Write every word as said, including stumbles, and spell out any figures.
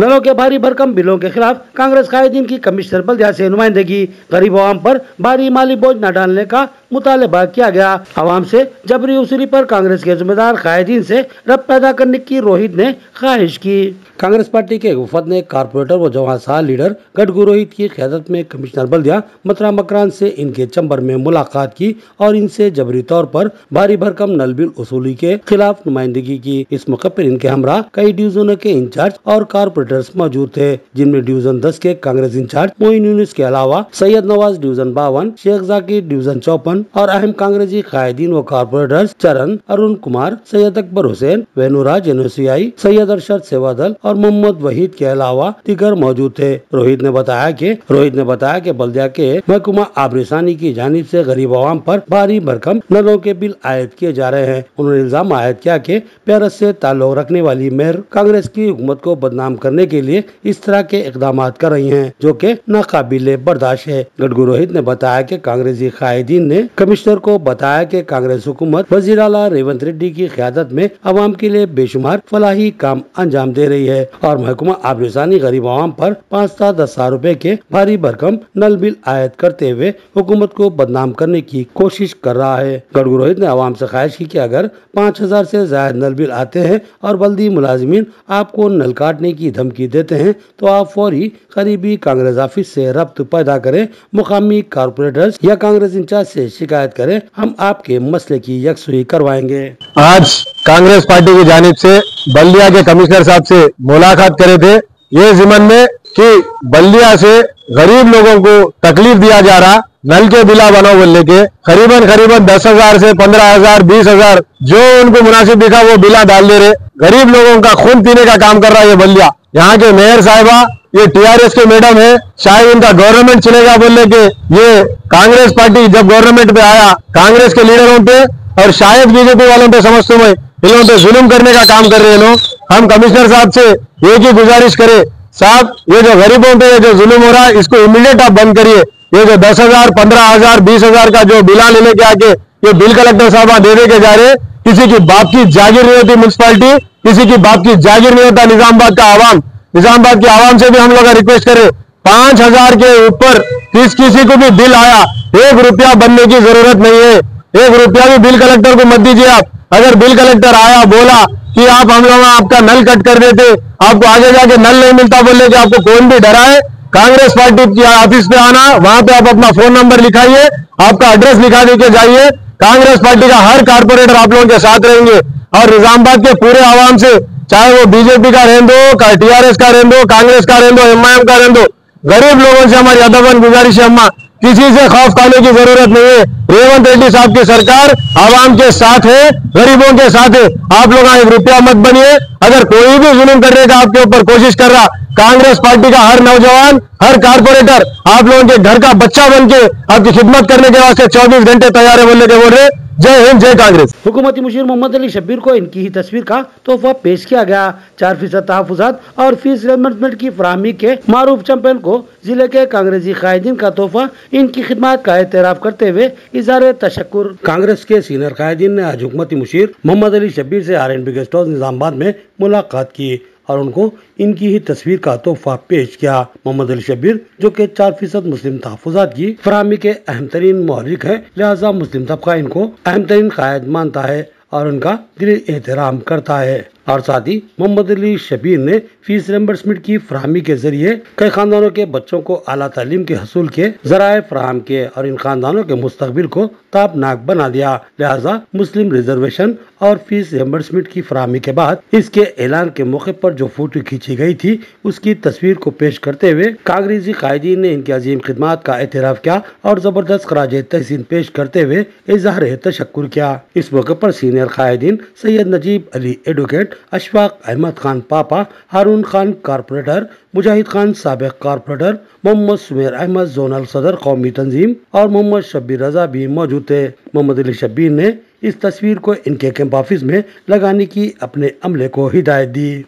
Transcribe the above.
नलों के भारी भरकम बिलों के खिलाफ कांग्रेस कायदीन की कमिश्नर बल्दिया से नुमाइंदगी, गरीब आवाम पर भारी माली बोझ न डालने का मुतालबा किया गया। आवाम से जबरी वसूली पर कांग्रेस के जिम्मेदार कायदीन से रब पैदा करने की रोहित ने ख्वाहिश की। कांग्रेस पार्टी के वफद ने कारपोरेटर व जवाहर शाह लीडर गडगू रोहित की क़यादत में कमिश्नर बल्दिया मतरा मकरान से इनके चैम्बर में मुलाकात की और इनसे जबरी तौर पर भारी भरकम नल बिल वसूली के खिलाफ नुमाइंदगी की। इस मौके पर इनके हमरा कई डिवीजनों के इंचार्ज और कारपोरेटर्स मौजूद थे, जिनमें डिवीजन दस के कांग्रेस इंचार्ज मोइन यूनिस के अलावा सैयद नवाज डिवीजन बावन, शेख जाकिर डिवीजन चौपन और अहम कांग्रेसी कायदीन व कारपोरेटर्स चरण, अरुण कुमार, सैयद अकबर हुसैन, वेनुराज एनोसियाई, सैयद अरशद सेवादल और मोहम्मद वहीद के अलावा दीगर मौजूद थे। रोहित ने बताया कि रोहित ने बताया कि बल्दिया के महकुमा आबरेसानी की जानिब से गरीब आवाम पर भारी भरकम नलों के बिल आयद किए जा रहे हैं। उन्होंने इल्जाम आयद किया कि प्यारत से ताल्लुक रखने वाली मेयर कांग्रेस की हुकूमत को बदनाम करने के लिए इस तरह के इकदाम कर रही है जो कि नाकाबिले बर्दाश्त है। गडगू रोहित ने बताया कि कांग्रेसी कायदीन ने कमिश्नर को बताया कि कांग्रेस हुकूमत वजीर आला रेवंत रेड्डी की क़यादत में आवाम के लिए बेशुमार फलाही काम अंजाम दे रही है और महकुमा आबरेसानी गरीब आवाम पर पाँच से दस हजार रूपए के भारी भरकम नल बिल आयद करते हुए हुकूमत को बदनाम करने की कोशिश कर रहा है। गडगू रोहित ने आवाम से ख्वाहिश की कि अगर पाँच हजार से ज्यादा नल बिल आते हैं और बल्दी मुलाजिमीन आपको नल काटने की धमकी देते हैं तो आप फौरी करीबी कांग्रेस ऑफिस से रब्त पैदा करें, मुकामी कारपोरेटर्स या कांग्रेस इंचार्ज से शिकायत करें, हम आपके मसले की यकसुई करवाएंगे। आज कांग्रेस पार्टी की जानिब से बल्दिया के कमिश्नर साहब से मुलाकात करे थे, ये जिम्मन में कि बल्दिया से गरीब लोगों को तकलीफ दिया जा रहा, नल के बिला बनाओ बोलने के करीबन करीबन दस हजार से पंद्रह हजार बीस हजार जो उनको मुनासिब दिखा वो बिला डाल दे रहे, गरीब लोगों का खून पीने का काम कर रहा है ये बल्दिया। यहाँ के मेयर साहिबा ये टीआरएस के मैडम है, शायद उनका गवर्नमेंट चलेगा बोलने के ये कांग्रेस पार्टी जब गवर्नमेंट पे आया कांग्रेस के लीडरों पे और शायद बीजेपी वालों पे समझते हुए इन लोगों पे जुल्म करने का काम कर रहे हैं लोग। हम कमिश्नर साहब से एक ही गुजारिश करें, साहब ये जो गरीबों पे जो जुल्म हो रहा है इसको इमीडिएट आप बंद करिए। ये जो दस हजार पंद्रह हजार बीस हजार का जो बिला लेने के आके ये बिल कलेक्टर साहब दे दे के जा रहे, किसी की बाप की जागीर नहीं होती म्यूनसिपालिटी, किसी की बाप की जागीर नहीं होता। निजामाबाद का आवाम निजामाबाद की आवाम से भी हम लोग रिक्वेस्ट करें, पांच हजार के ऊपर किस किसी को भी बिल आया एक रुपया बनने की जरूरत नहीं है, एक रुपया भी बिल कलेक्टर को मत दीजिए आप। अगर बिल कलेक्टर आया बोला कि आप हम लोग आपका नल कट कर देते आपको आगे जाके नल नहीं मिलता बोलने के आपको कौन भी डराए। कांग्रेस पार्टी की ऑफिस पे आना, वहां पे आप अपना फोन नंबर लिखाइए, आपका एड्रेस लिखा देके जाइए। कांग्रेस पार्टी का हर कारपोरेटर आप लोगों के साथ रहेंगे और निजामाबाद के पूरे आवाम से, चाहे वो बीजेपी का रहने दो, टीआरएस का रहने दो, कांग्रेस का रहने दो, एमआईएम का रहने दो, गरीब लोगों से हमारी अदबन गुजारिश है, अम्मा किसी से खौफ खाने की जरूरत नहीं है। रेवंत रेड्डी साहब की सरकार आवाम के साथ है, गरीबों के साथ है, आप लोग एक रुपया मत बनिए। अगर कोई भी जुल्म करने का आपके ऊपर कोशिश कर रहा, कांग्रेस पार्टी का हर नौजवान हर कारपोरेटर आप लोगों के घर का बच्चा बन के आपकी खिदमत करने के वास्ते चौबीस घंटे तैयार है बोलने के बोल रहे। जय हिंद जय कांग्रेस। हुकूमती मुशीर मोहम्मद अली शब्बीर को इनकी ही तस्वीर का तोहफा पेश किया गया। चार फीसद तहफुजात और फीस रिमबर्समेंट की फराहमी के मारूफ चैंपियन को जिले के कांग्रेसी कायदीन का तोहफा, इनकी खिदमत का एतराफ़ करते हुए इज़हार तशक्कुर। कांग्रेस के सीनियर कायदीन ने आज हुकूमती मुशीर मोहम्मद अली शब्बीर से R N B guest house Nizamabad में मुलाकात की और उनको इनकी ही तस्वीर का तोहफा पेश किया। मोहम्मद अली शब्बीर जो कि चार फीसद मुस्लिम तहफुजात की फरहमी के अहम तरीन मोहर्रिक हैं, लिहाजा मुस्लिम तबका इनको अहम तरीन कायद मानता है और उनका दिल एहतराम करता है। और साथ ही मोहम्मद अली शब्बीर ने फीस रिम्बर्समेंट की फरहमी के जरिए कई खानदानों के बच्चों को आला तालीम के हसूल के जराए फराहम किए और इन खानदानों के मुस्तकबिल को ताबनाक बना दिया। लिहाजा मुस्लिम रिजर्वेशन और फीस रिम्बर्समेंट की फरहमी के बाद इसके ऐलान के मौके पर जो फोटो खींची गई थी उसकी तस्वीर को पेश करते हुए कांग्रेसी कायदीन ने इनकी अजीम खिदमत का एतराफ़ किया और जबरदस्त खराज तहसीन पेश करते हुए इजहार तशक्कुर किया। इस मौके पर सीनियर कायदीन सैयद नजीब अली एडवोकेट, अशफाक अहमद खान पापा, हारून खान कारपोरेटर, मुजाहिद खान साबिक कारपोरेटर, मोहम्मद सुमेर अहमद जोनल सदर कौमी तंजीम और मोहम्मद शब्बीर रजा भी मौजूद थे। मोहम्मद अली शब्बीर ने इस तस्वीर को इनके कैंप ऑफिस में लगाने की अपने अमले को हिदायत दी।